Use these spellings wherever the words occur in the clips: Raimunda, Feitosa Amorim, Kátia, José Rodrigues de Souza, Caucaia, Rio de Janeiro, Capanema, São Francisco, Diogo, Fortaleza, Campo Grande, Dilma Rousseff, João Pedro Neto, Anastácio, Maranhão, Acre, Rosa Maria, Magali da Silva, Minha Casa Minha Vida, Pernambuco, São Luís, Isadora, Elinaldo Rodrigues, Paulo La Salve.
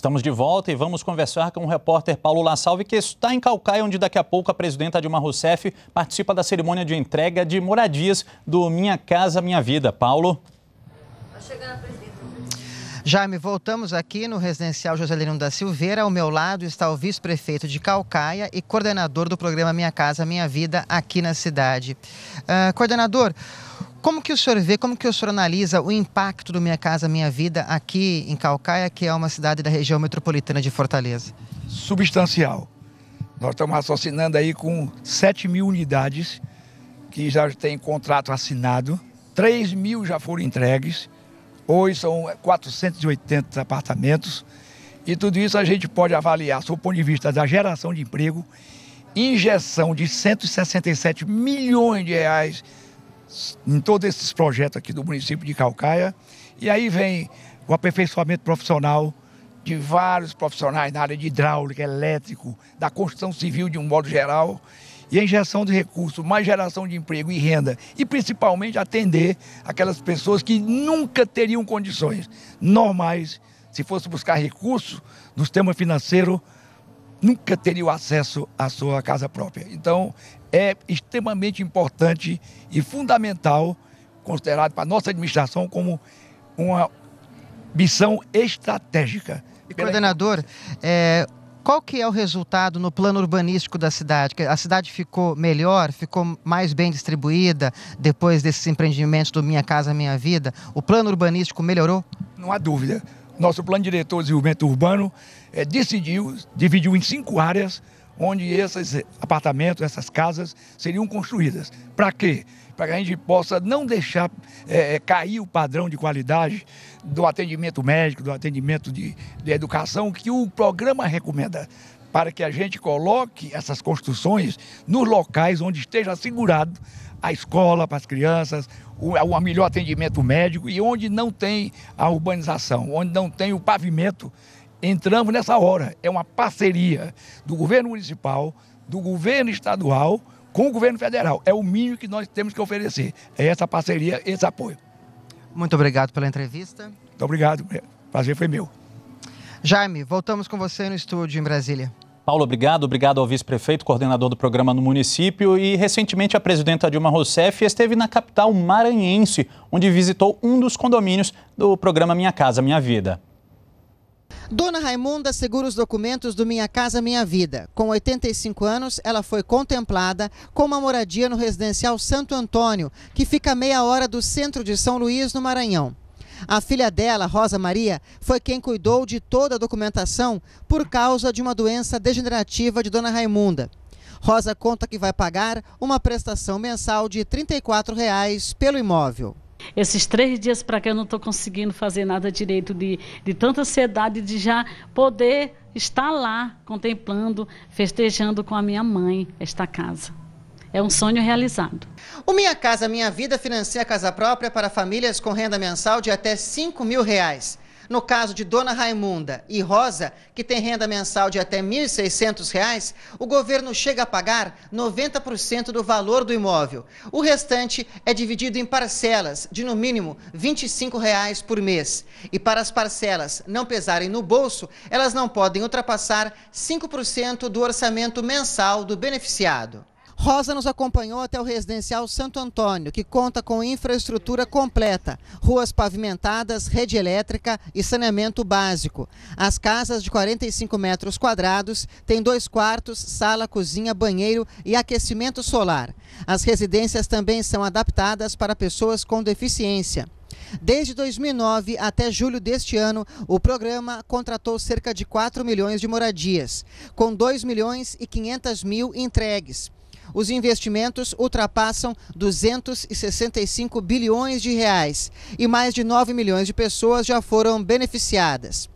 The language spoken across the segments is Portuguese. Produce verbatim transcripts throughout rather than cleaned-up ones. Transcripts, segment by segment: Estamos de volta e vamos conversar com o repórter Paulo La Salve, que está em Caucaia, onde daqui a pouco a presidenta Dilma Rousseff participa da cerimônia de entrega de moradias do Minha Casa Minha Vida. Paulo. Está chegando a presidenta. Jaime, voltamos aqui no Residencial José Lino da Silveira. Ao meu lado está o vice-prefeito de Caucaia e coordenador do programa Minha Casa Minha Vida aqui na cidade. Uh, coordenador, como que o senhor vê, como que o senhor analisa o impacto do Minha Casa Minha Vida aqui em Caucaia, que é uma cidade da região metropolitana de Fortaleza? Substancial. Nós estamos raciocinando aí com sete mil unidades que já têm contrato assinado, três mil já foram entregues. Hoje são quatrocentos e oitenta apartamentos e tudo isso a gente pode avaliar sob o ponto de vista da geração de emprego, injeção de cento e sessenta e sete milhões de reais em todos esses projetos aqui do município de Caucaia. E aí vem o aperfeiçoamento profissional de vários profissionais na área de hidráulica, elétrico, da construção civil de um modo geral, e a injeção de recursos, mais geração de emprego e renda, e principalmente atender aquelas pessoas que nunca teriam condições normais, se fosse buscar recursos no sistema financeiro, nunca teriam acesso à sua casa própria. Então, é extremamente importante e fundamental, considerado para a nossa administração como uma missão estratégica. E, coordenador, é... qual que é o resultado no plano urbanístico da cidade? A cidade ficou melhor, ficou mais bem distribuída depois desses empreendimentos do Minha Casa Minha Vida? O plano urbanístico melhorou? Não há dúvida. Nosso plano diretor de desenvolvimento urbano é, decidiu, dividiu em cinco áreas onde esses apartamentos, essas casas seriam construídas. Para quê? Para que a gente possa não deixar é, cair o padrão de qualidade do atendimento médico, do atendimento de, de educação que o programa recomenda, para que a gente coloque essas construções nos locais onde esteja assegurado a escola para as crianças, o, o melhor atendimento médico e onde não tem a urbanização, onde não tem o pavimento. Entramos nessa hora, é uma parceria do governo municipal, do governo estadual com o governo federal. É o mínimo que nós temos que oferecer, é essa parceria, esse apoio. Muito obrigado pela entrevista. Muito obrigado, o prazer foi meu. Jaime, voltamos com você no estúdio em Brasília. Paulo, obrigado. Obrigado ao vice-prefeito, coordenador do programa no município. E, recentemente, a presidenta Dilma Rousseff esteve na capital maranhense, onde visitou um dos condomínios do programa Minha Casa Minha Vida. Dona Raimunda segura os documentos do Minha Casa Minha Vida. Com oitenta e cinco anos, ela foi contemplada com uma moradia no Residencial Santo Antônio, que fica a meia hora do centro de São Luís, no Maranhão. A filha dela, Rosa Maria, foi quem cuidou de toda a documentação por causa de uma doença degenerativa de Dona Raimunda. Rosa conta que vai pagar uma prestação mensal de trinta e quatro reais pelo imóvel. Esses três dias para que eu não estou conseguindo fazer nada direito, de, de tanta ansiedade de já poder estar lá, contemplando, festejando com a minha mãe esta casa. É um sonho realizado. O Minha Casa Minha Vida financia a casa própria para famílias com renda mensal de até cinco mil reais. No caso de Dona Raimunda e Rosa, que tem renda mensal de até mil e seiscentos reais, o governo chega a pagar noventa por cento do valor do imóvel. O restante é dividido em parcelas de, no mínimo, vinte e cinco reais por mês. E para as parcelas não pesarem no bolso, elas não podem ultrapassar cinco por cento do orçamento mensal do beneficiado. Rosa nos acompanhou até o Residencial Santo Antônio, que conta com infraestrutura completa, ruas pavimentadas, rede elétrica e saneamento básico. As casas de quarenta e cinco metros quadrados têm dois quartos, sala, cozinha, banheiro e aquecimento solar. As residências também são adaptadas para pessoas com deficiência. Desde dois mil e nove até julho deste ano, o programa contratou cerca de quatro milhões de moradias, com dois milhões e quinhentos mil entregues. Os investimentos ultrapassam duzentos e sessenta e cinco bilhões de reais e mais de nove milhões de pessoas já foram beneficiadas.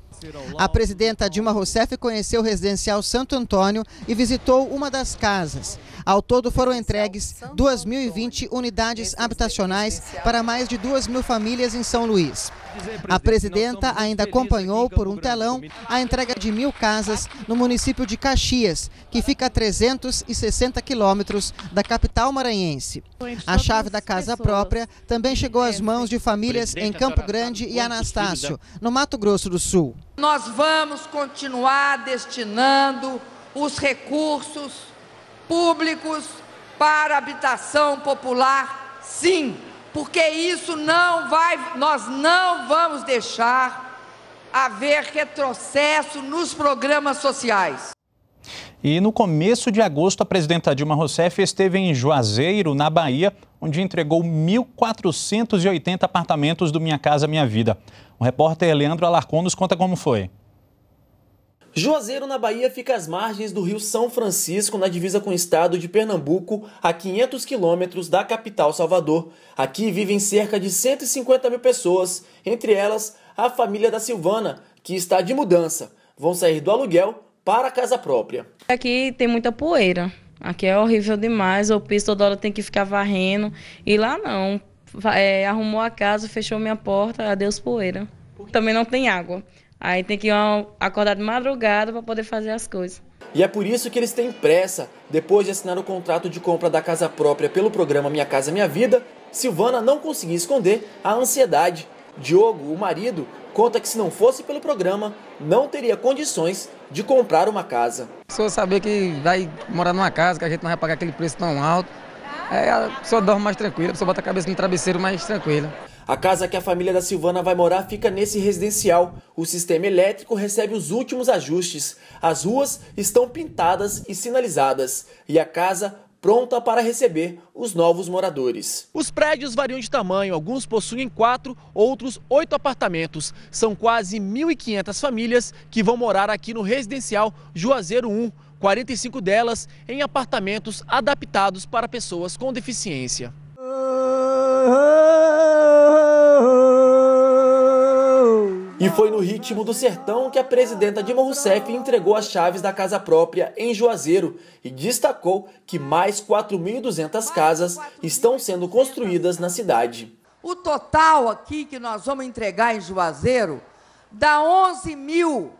A presidenta Dilma Rousseff conheceu o Residencial Santo Antônio e visitou uma das casas. Ao todo foram entregues duas mil e vinte unidades habitacionais para mais de duas mil famílias em São Luís. A presidenta ainda acompanhou por um telão a entrega de mil casas no município de Caxias, que fica a trezentos e sessenta quilômetros da capital maranhense. A chave da casa própria também chegou às mãos de famílias em Campo Grande e Anastácio, no Mato Grosso do Sul. Nós vamos continuar destinando os recursos públicos para habitação popular, sim, porque isso não vai, nós não vamos deixar haver retrocesso nos programas sociais. E no começo de agosto, a presidenta Dilma Rousseff esteve em Juazeiro, na Bahia, onde entregou mil quatrocentos e oitenta apartamentos do Minha Casa Minha Vida. O repórter Leandro Alarcon nos conta como foi. Juazeiro, na Bahia, fica às margens do rio São Francisco, na divisa com o estado de Pernambuco, a quinhentos quilômetros da capital Salvador. Aqui vivem cerca de cento e cinquenta mil pessoas, entre elas a família da Silvana, que está de mudança. Vão sair do aluguel para a casa própria. Aqui tem muita poeira, aqui é horrível demais, o piso toda hora tem que ficar varrendo, e lá não, é, arrumou a casa, fechou minha porta, adeus poeira. Também não tem água. Aí tem que acordar de madrugada para poder fazer as coisas. E é por isso que eles têm pressa. Depois de assinar o contrato de compra da casa própria pelo programa Minha Casa Minha Vida, Silvana não conseguia esconder a ansiedade. Diogo, o marido, conta que se não fosse pelo programa, não teria condições de comprar uma casa. A pessoa saber que vai morar numa casa, que a gente não vai pagar aquele preço tão alto, aí a pessoa dorme mais tranquila, a pessoa bota a cabeça no travesseiro mais tranquila. A casa que a família da Silvana vai morar fica nesse residencial. O sistema elétrico recebe os últimos ajustes. As ruas estão pintadas e sinalizadas. E a casa pronta para receber os novos moradores. Os prédios variam de tamanho. Alguns possuem quatro, outros oito apartamentos. São quase mil e quinhentas famílias que vão morar aqui no Residencial Juazeiro um. quarenta e cinco delas em apartamentos adaptados para pessoas com deficiência. E foi no ritmo do sertão que a presidenta Dilma Rousseff entregou as chaves da casa própria em Juazeiro e destacou que mais quatro mil e duzentas casas estão sendo construídas na cidade. O total aqui que nós vamos entregar em Juazeiro dá onze mil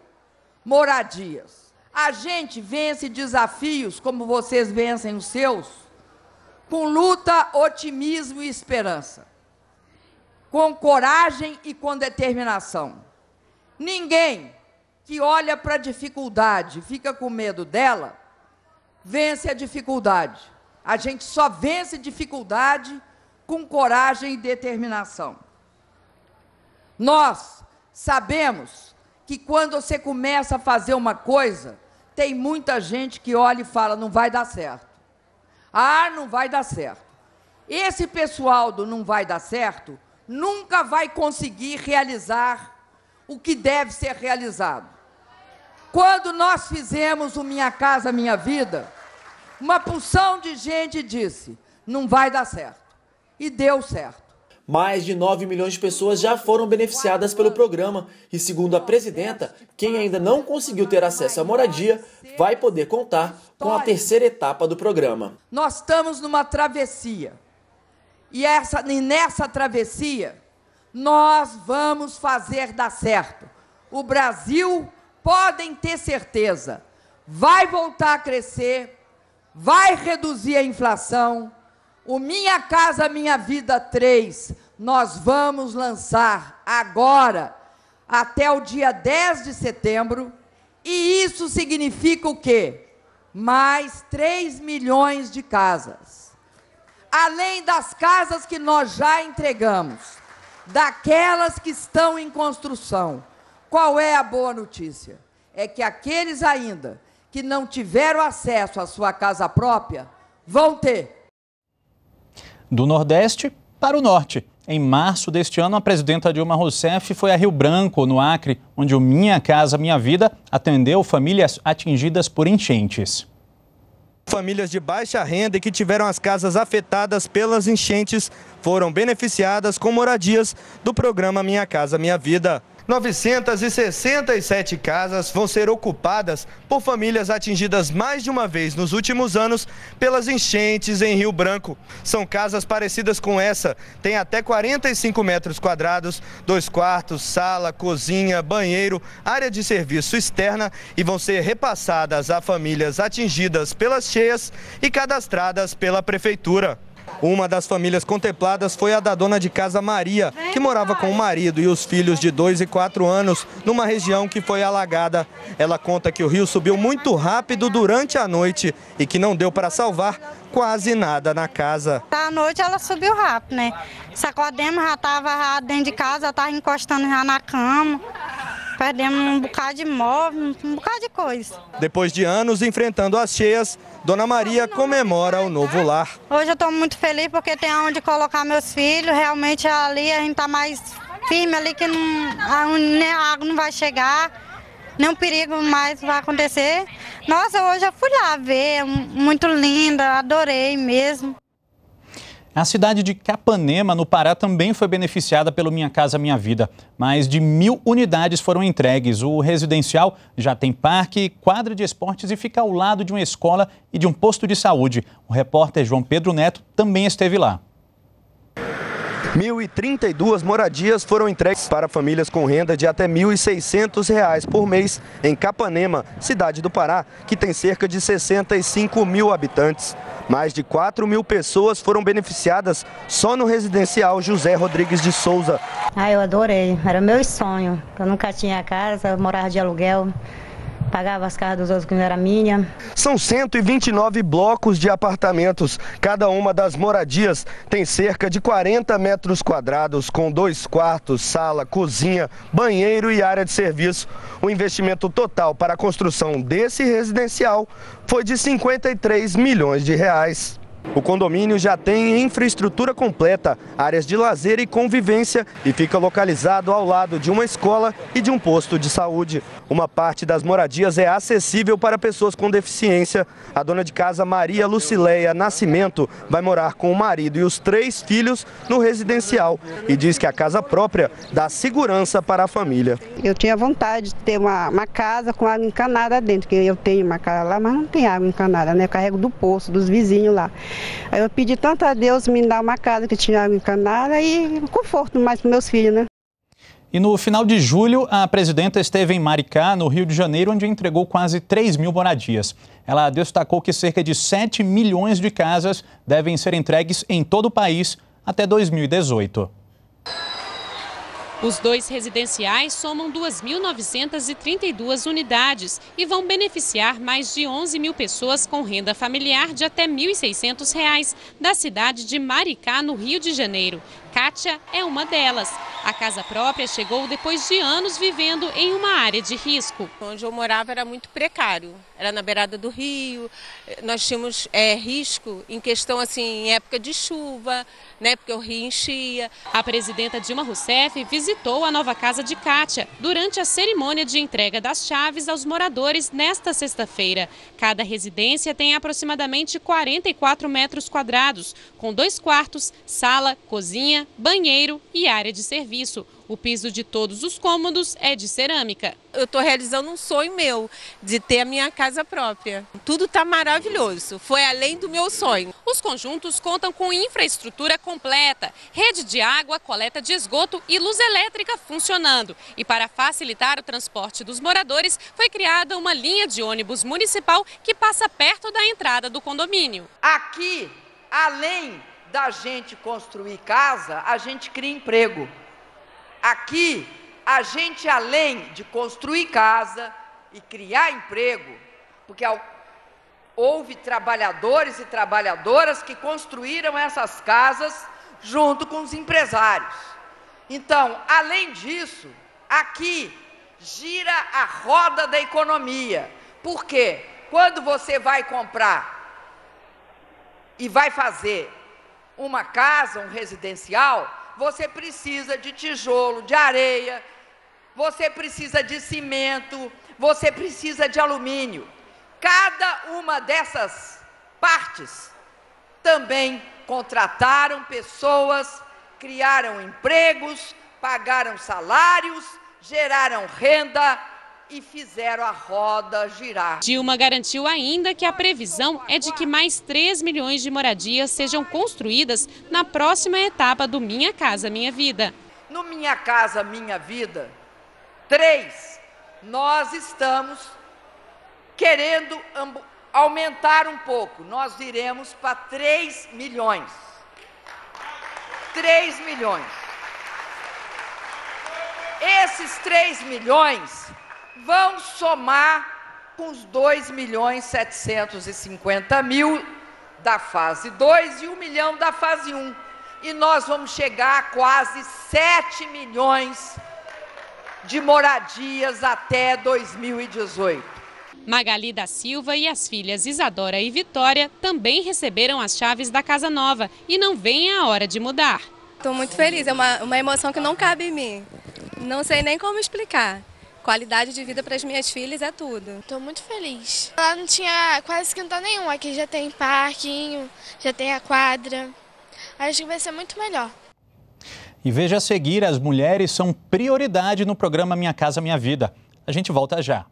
moradias. A gente vence desafios como vocês vencem os seus, com luta, otimismo e esperança, com coragem e com determinação. Ninguém que olha para a dificuldade, fica com medo dela, vence a dificuldade. A gente só vence dificuldade com coragem e determinação. Nós sabemos que quando você começa a fazer uma coisa, tem muita gente que olha e fala, não vai dar certo. Ah, não vai dar certo. Esse pessoal do não vai dar certo nunca vai conseguir realizar o que deve ser realizado. Quando nós fizemos o Minha Casa Minha Vida, uma porção de gente disse, não vai dar certo. E deu certo. Mais de nove milhões de pessoas já foram beneficiadas pelo programa e, segundo a presidenta, quem ainda não conseguiu ter acesso à moradia vai poder contar com a terceira etapa do programa. Nós estamos numa travessia. E, essa, e nessa travessia, nós vamos fazer dar certo. O Brasil, podem ter certeza, vai voltar a crescer, vai reduzir a inflação. O Minha Casa Minha Vida três, nós vamos lançar agora, até o dia dez de setembro. E isso significa o quê? Mais três milhões de casas. Além das casas que nós já entregamos, daquelas que estão em construção. Qual é a boa notícia? É que aqueles ainda que não tiveram acesso à sua casa própria, vão ter. Do Nordeste para o Norte. Em março deste ano, a presidenta Dilma Rousseff foi a Rio Branco, no Acre, onde o Minha Casa Minha Vida atendeu famílias atingidas por enchentes. Famílias de baixa renda e que tiveram as casas afetadas pelas enchentes foram beneficiadas com moradias do programa Minha Casa Minha Vida. novecentas e sessenta e sete casas vão ser ocupadas por famílias atingidas mais de uma vez nos últimos anos pelas enchentes em Rio Branco. São casas parecidas com essa, tem até quarenta e cinco metros quadrados, dois quartos, sala, cozinha, banheiro, área de serviço externa e vão ser repassadas a famílias atingidas pelas cheias e cadastradas pela prefeitura. Uma das famílias contempladas foi a da dona de casa Maria, que morava com o marido e os filhos de dois e quatro anos, numa região que foi alagada. Ela conta que o rio subiu muito rápido durante a noite e que não deu para salvar quase nada na casa. À noite ela subiu rápido, né? Sacodemos, já estava dentro de casa, estava encostando já na cama. Perdemos um bocado de imóvel, um bocado de coisa. Depois de anos enfrentando as cheias, dona Maria comemora o novo lar. Hoje eu estou muito feliz porque tem onde colocar meus filhos. Realmente ali a gente está mais firme ali, que não, nem a água não vai chegar, nenhum perigo mais vai acontecer. Nossa, hoje eu fui lá ver, muito linda, adorei mesmo. A cidade de Capanema, no Pará, também foi beneficiada pelo Minha Casa Minha Vida. Mais de mil unidades foram entregues. O residencial já tem parque, quadra de esportes e fica ao lado de uma escola e de um posto de saúde. O repórter João Pedro Neto também esteve lá. mil e trinta e duas moradias foram entregues para famílias com renda de até mil e seiscentos reais por mês em Capanema, cidade do Pará, que tem cerca de sessenta e cinco mil habitantes. Mais de quatro mil pessoas foram beneficiadas só no residencial José Rodrigues de Souza. Ah, eu adorei, era meu sonho. Eu nunca tinha casa, morava de aluguel, pagava as casas dos outros que não era minha. São cento e vinte e nove blocos de apartamentos. Cada uma das moradias tem cerca de quarenta metros quadrados, com dois quartos, sala, cozinha, banheiro e área de serviço. O investimento total para a construção desse residencial foi de cinquenta e três milhões de reais. O condomínio já tem infraestrutura completa, áreas de lazer e convivência e fica localizado ao lado de uma escola e de um posto de saúde. Uma parte das moradias é acessível para pessoas com deficiência. A dona de casa Maria Lucileia Nascimento vai morar com o marido e os três filhos no residencial e diz que a casa própria dá segurança para a família. Eu tinha vontade de ter uma, uma casa com água encanada dentro, que eu tenho uma casa lá, mas não tem água encanada, né? Eu carrego do poço, dos vizinhos lá. Aí eu pedi tanto a Deus me dar uma casa que tinha água encanada e conforto mais para meus filhos, né? E no final de julho, a presidenta esteve em Maricá, no Rio de Janeiro, onde entregou quase três mil moradias. Ela destacou que cerca de sete milhões de casas devem ser entregues em todo o país até dois mil e dezoito. Os dois residenciais somam duas mil novecentas e trinta e duas unidades e vão beneficiar mais de onze mil pessoas com renda familiar de até mil e seiscentos reais da cidade de Maricá, no Rio de Janeiro. Kátia é uma delas. A casa própria chegou depois de anos vivendo em uma área de risco. Onde eu morava era muito precário, era na beirada do rio, nós tínhamos é, risco em questão assim, em época de chuva, né, porque o rio enchia. A presidenta Dilma Rousseff visitou a nova casa de Kátia durante a cerimônia de entrega das chaves aos moradores nesta sexta-feira. Cada residência tem aproximadamente quarenta e quatro metros quadrados, com dois quartos, sala, cozinha, banheiro e área de serviço. O piso de todos os cômodos é de cerâmica. Eu estou realizando um sonho meu, de ter a minha casa própria. Tudo está maravilhoso, foi além do meu sonho. Os conjuntos contam com infraestrutura completa, rede de água, coleta de esgoto e luz elétrica funcionando. E para facilitar o transporte dos moradores, foi criada uma linha de ônibus municipal que passa perto da entrada do condomínio. Aqui, além da gente construir casa, a gente cria emprego. Aqui, a gente, além de construir casa e criar emprego, porque houve trabalhadores e trabalhadoras que construíram essas casas junto com os empresários. Então, além disso, aqui gira a roda da economia. Por quê? Quando você vai comprar e vai fazer uma casa, um residencial, você precisa de tijolo, de areia, você precisa de cimento, você precisa de alumínio. Cada uma dessas partes também contrataram pessoas, criaram empregos, pagaram salários, geraram renda e fizeram a roda girar. Dilma garantiu ainda que a previsão é de que mais três milhões de moradias sejam construídas na próxima etapa do Minha Casa Minha Vida. No Minha Casa Minha Vida três, nós estamos querendo aumentar um pouco. Nós iremos para três milhões. três milhões. Esses três milhões vão somar com os dois milhões setecentos e cinquenta mil da fase dois e um milhão da fase um. E nós vamos chegar a quase sete milhões de moradias até dois mil e dezoito. Magali da Silva e as filhas Isadora e Vitória também receberam as chaves da Casa Nova e não vem a hora de mudar. Estou muito feliz, é uma, uma emoção que não cabe em mim. Não sei nem como explicar. Qualidade de vida para as minhas filhas é tudo. Estou muito feliz. Lá não tinha quase quintal nenhum, aqui já tem parquinho, já tem a quadra. Acho que vai ser muito melhor. E veja a seguir, as mulheres são prioridade no programa Minha Casa Minha Vida. A gente volta já.